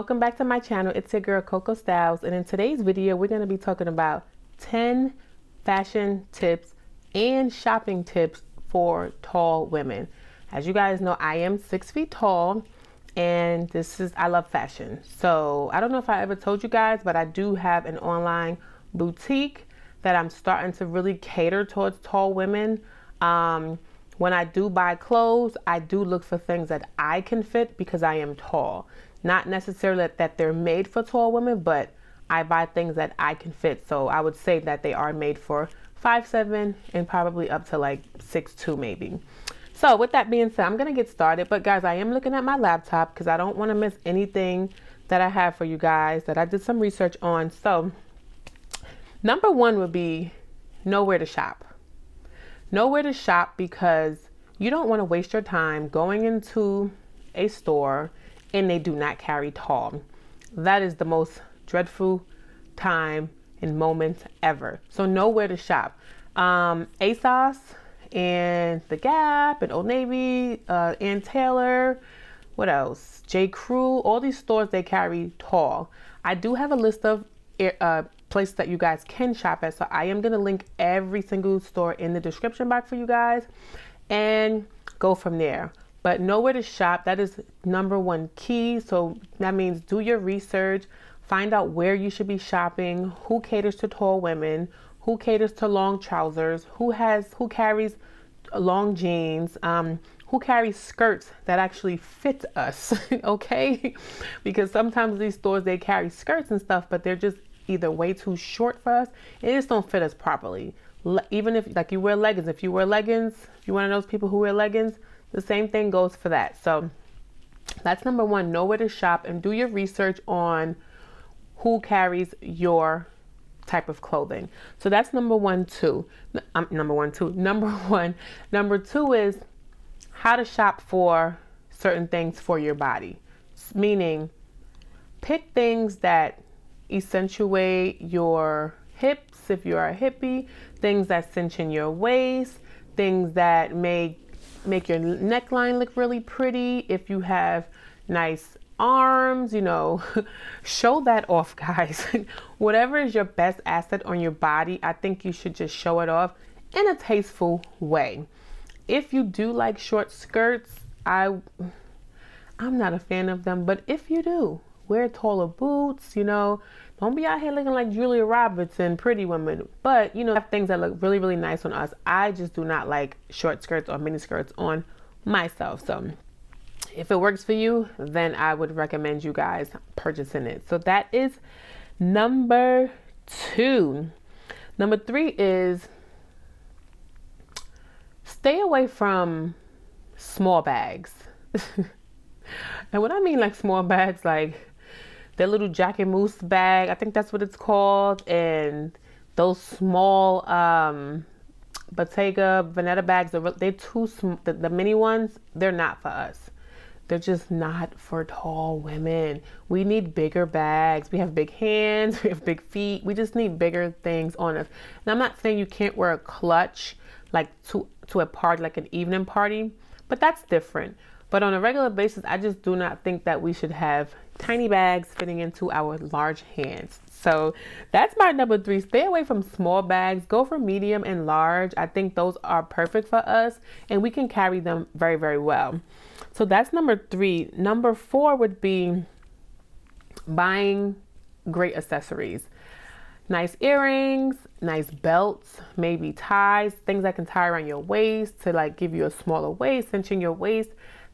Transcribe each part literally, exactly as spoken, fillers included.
welcome back to my channel. It's your girl Coco Styles, and in today's video we're going to be talking about ten fashion tips and shopping tips for tall women. As you guys know, I am six feet tall, and this is I love fashion. So I don't know if I ever told you guys, but I do have an online boutique that I'm starting to really cater towards tall women. Um, when I do buy clothes, I do look for things that I can fit because I am tall. Not necessarily that they're made for tall women, but I buy things that I can fit. So I would say that they are made for five seven and probably up to like six two maybe. So with that being said, I'm gonna get started. But guys, I am looking at my laptop because I don't wanna miss anything that I have for you guys that I did some research on. So number one would be nowhere to shop. Nowhere to shop because you don't wanna waste your time going into a store and they do not carry tall. That is the most dreadful time and moment ever. So nowhere to shop. Um, ASOS and The Gap and Old Navy, uh, Ann Taylor, what else? J. Crew, all these stores, they carry tall. I do have a list of uh, places that you guys can shop at. So I am gonna link every single store in the description box for you guys and go from there. But nowhere to shop, that is number one key. So that means do your research, find out where you should be shopping, who caters to tall women, who caters to long trousers, who has, who carries long jeans, um, who carries skirts that actually fit us, okay? Because sometimes these stores, they carry skirts and stuff, but they're just either way too short for us, it just don't fit us properly. Even if, like you wear leggings, if you wear leggings, if you're one of those people who wear leggings, the same thing goes for that. So that's number one, know where to shop and do your research on who carries your type of clothing. So that's number one, two, um, number one, two, number one. Number two is how to shop for certain things for your body. Meaning pick things that accentuate your hips, if you are a hippie, things that cinch in your waist, things that make make your neckline look really pretty. If you have nice arms, you know, show that off, guys. Whatever is your best asset on your body, I think you should just show it off in a tasteful way. If you do like short skirts, I, I'm not a fan of them, but if you do, wear taller boots, you know, don't be out here looking like Julia Robertson, pretty women, but you know, have things that look really, really nice on us. I just do not like short skirts or mini skirts on myself. So if it works for you, then I would recommend you guys purchasing it. So that is number two. Number three is stay away from small bags. And what I mean like small bags, like that little Jack and Moose bag, I think that's what it's called, and those small um, Bottega Veneta bags, they're too small. The, the mini ones, they're not for us. They're just not for tall women. We need bigger bags. We have big hands, we have big feet. We just need bigger things on us. And I'm not saying you can't wear a clutch like to, to a party, like an evening party, but that's different. But on a regular basis, I just do not think that we should have tiny bags fitting into our large hands. So that's my number three. Stay away from small bags. Go for medium and large. I think those are perfect for us and we can carry them very, very well. So that's number three. Number four would be buying great accessories. Nice earrings, nice belts, maybe ties, things that can tie around your waist to like give you a smaller waist, cinching your waist.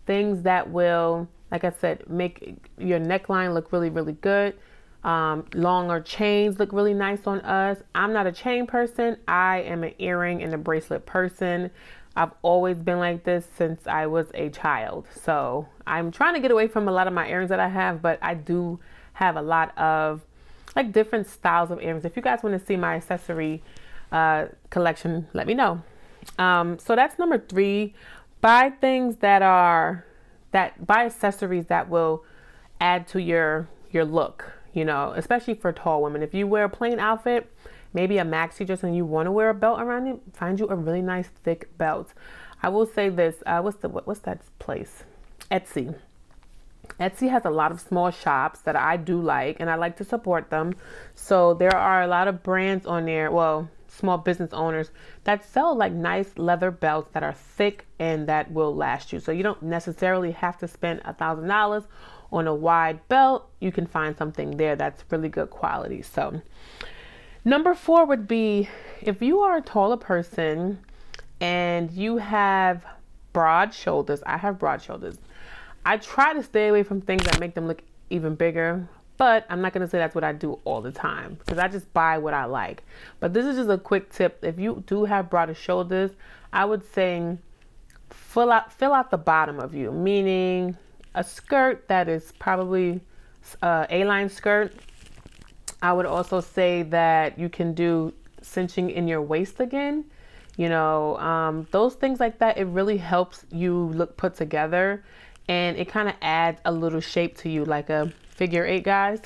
Things that will, like I said, make your neckline look really, really good. Um, longer chains look really nice on us. I'm not a chain person. I am an earring and a bracelet person. I've always been like this since I was a child. So I'm trying to get away from a lot of my earrings that I have, but I do have a lot of like different styles of earrings. If you guys want to see my accessory uh, collection, let me know. Um, so that's number three. Buy things that are, that buy accessories that will add to your, your look, you know, especially for tall women. If you wear a plain outfit, maybe a maxi dress, and you want to wear a belt around it, find you a really nice thick belt. I will say this, uh, what's the, what's that place? Etsy. Etsy has a lot of small shops that I do like, and I like to support them. So there are a lot of brands on there, well, small business owners that sell like nice leather belts that are thick and that will last you. So you don't necessarily have to spend a thousand dollars on a wide belt. You can find something there that's really good quality. So number four would be, if you are a taller person and you have broad shoulders, I have broad shoulders. I try to stay away from things that make them look even bigger, but I'm not going to say that's what I do all the time, because I just buy what I like. But this is just a quick tip. If you do have broader shoulders, I would say fill out, fill out the bottom of you, meaning a skirt that is probably uh, A-line skirt. I would also say that you can do cinching in your waist again. You know, um, those things like that, it really helps you look put together, and it kind of adds a little shape to you, like a figure eight, guys.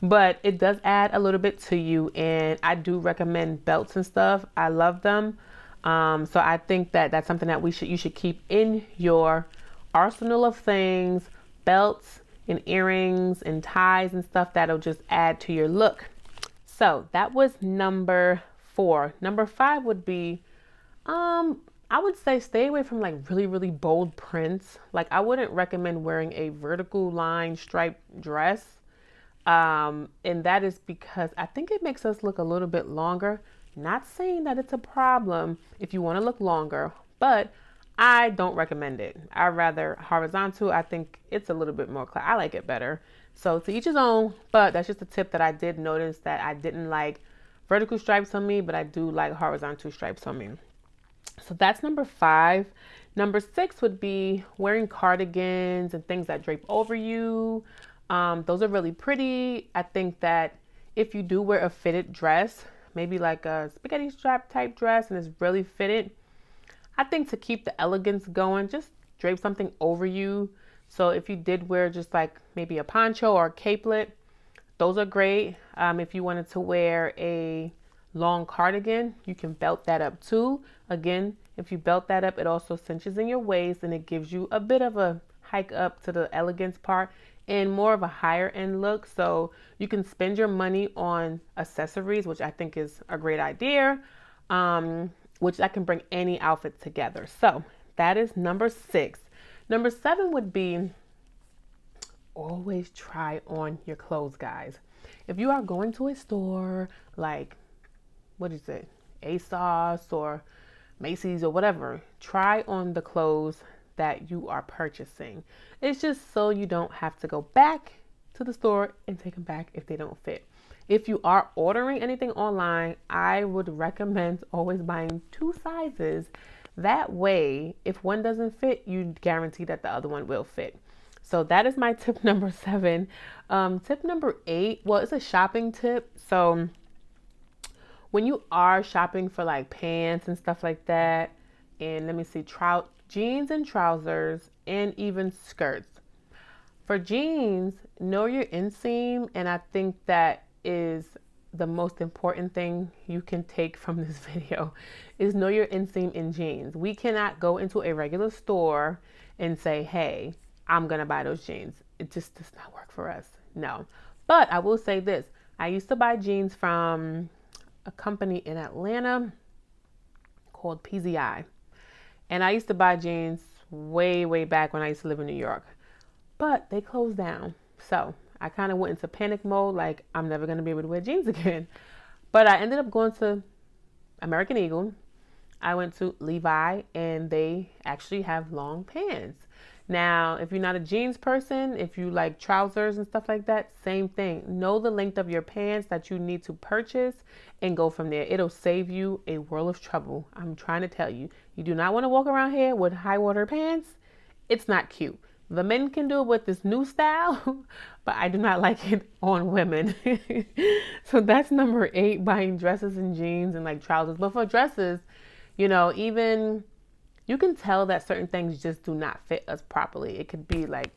But it does add a little bit to you, and I do recommend belts and stuff. I love them. Um, so I think that that's something that we should, you should keep in your arsenal of things, belts and earrings and ties and stuff that'll just add to your look. So that was number four. Number five would be, um, I would say stay away from like really, really bold prints. Like, I wouldn't recommend wearing a vertical line striped dress. Um, and that is because I think it makes us look a little bit longer. Not saying that it's a problem if you want to look longer, but I don't recommend it. I'd rather horizontal. I think it's a little bit more classy. I like it better. So to each his own, but that's just a tip that I did notice, that I didn't like vertical stripes on me, but I do like horizontal stripes on me. So that's number five. Number six would be wearing cardigans and things that drape over you. Um, those are really pretty. I think that if you do wear a fitted dress, maybe like a spaghetti strap type dress, and it's really fitted, I think to keep the elegance going, just drape something over you. So if you did wear just like maybe a poncho or a capelet, those are great. Um, if you wanted to wear a long cardigan, you can belt that up too. Again, if you belt that up, it also cinches in your waist, and it gives you a bit of a hike up to the elegance part and more of a higher end look. So you can spend your money on accessories, which I think is a great idea, um, which I can bring any outfit together. So that is number six. Number seven would be, always try on your clothes, guys. If you are going to a store like, what is it, ASOS or Macy's or whatever, try on the clothes that you are purchasing. It's just so you don't have to go back to the store and take them back if they don't fit. If you are ordering anything online, I would recommend always buying two sizes. That way, if one doesn't fit, you guarantee that the other one will fit. So that is my tip number seven. Um, tip number eight, well, it's a shopping tip. So when you are shopping for like pants and stuff like that, and let me see, trout jeans and trousers and even skirts. For jeans, know your inseam, and I think that is the most important thing you can take from this video, is know your inseam in jeans. We cannot go into a regular store and say, hey, I'm gonna buy those jeans. It just does not work for us, no. But I will say this, I used to buy jeans from a company in Atlanta called P Z I. And I used to buy jeans way, way back when I used to live in New York, but they closed down. So I kind of went into panic mode, like I'm never going to be able to wear jeans again. But I ended up going to American Eagle. I went to Levi, and they actually have long pants. Now, if you're not a jeans person, if you like trousers and stuff like that, same thing. Know the length of your pants that you need to purchase and go from there. It'll save you a world of trouble. I'm trying to tell you, you do not want to walk around here with high water pants. It's not cute. The men can do it with this new style, but I do not like it on women. So that's number eight, buying dresses and jeans and like trousers. But for dresses, you know, even you can tell that certain things just do not fit us properly. It could be like,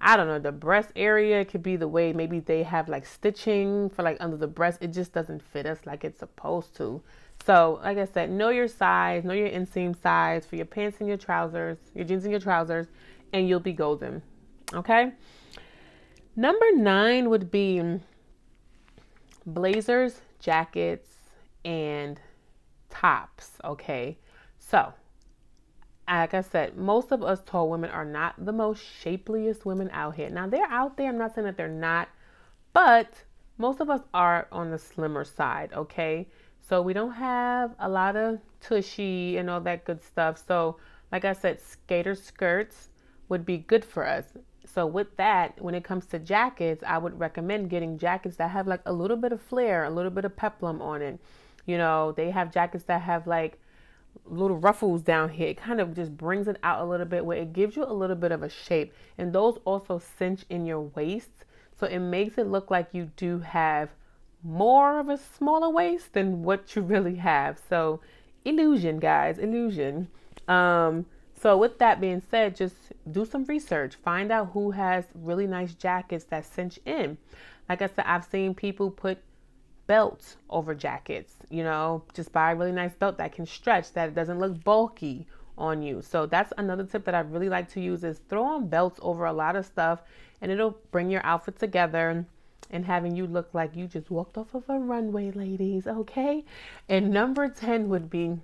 I don't know, the breast area. It could be the way maybe they have like stitching for like under the breast. It just doesn't fit us like it's supposed to. So like I said, know your size, know your inseam size for your pants and your trousers, your jeans and your trousers, and you'll be golden. Okay. Number nine would be blazers, jackets, and tops. Okay. So, like I said, most of us tall women are not the most shapeliest women out here. Now, they're out there. I'm not saying that they're not, but most of us are on the slimmer side. Okay. So we don't have a lot of tushy and all that good stuff. So like I said, skater skirts would be good for us. So with that, when it comes to jackets, I would recommend getting jackets that have like a little bit of flair, a little bit of peplum on it. You know, they have jackets that have like little ruffles down here. It kind of just brings it out a little bit where it gives you a little bit of a shape. And those also cinch in your waist. So it makes it look like you do have more of a smaller waist than what you really have. So illusion, guys, illusion. Um, so with that being said, just do some research. Find out who has really nice jackets that cinch in. Like I said, I've seen people put belts over jackets, you know, just buy a really nice belt that can stretch, that it doesn't look bulky on you. So that's another tip that I really like to use is throw on belts over a lot of stuff and it'll bring your outfit together and having you look like you just walked off of a runway, ladies, okay? And number ten would be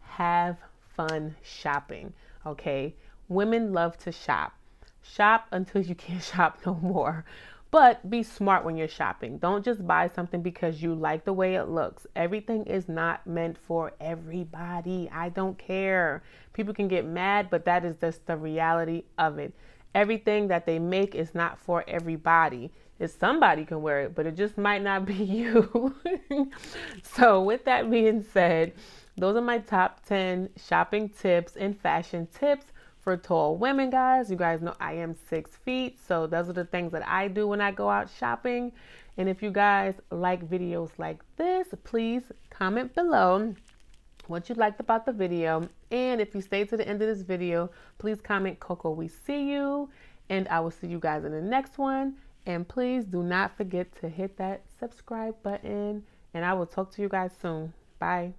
have fun shopping, okay? Women love to shop. Shop until you can't shop no more. But be smart when you're shopping. Don't just buy something because you like the way it looks. Everything is not meant for everybody. I don't care. People can get mad, but that is just the reality of it. Everything that they make is not for everybody. Is somebody can wear it, but it just might not be you. So with that being said, those are my top ten shopping tips and fashion tips for tall women, guys. You guys know I am six feet. So those are the things that I do when I go out shopping. And if you guys like videos like this, please comment below what you liked about the video. And if you stay to the end of this video, please comment Coco, we see you. And I will see you guys in the next one. And please do not forget to hit that subscribe button. And I will talk to you guys soon. Bye.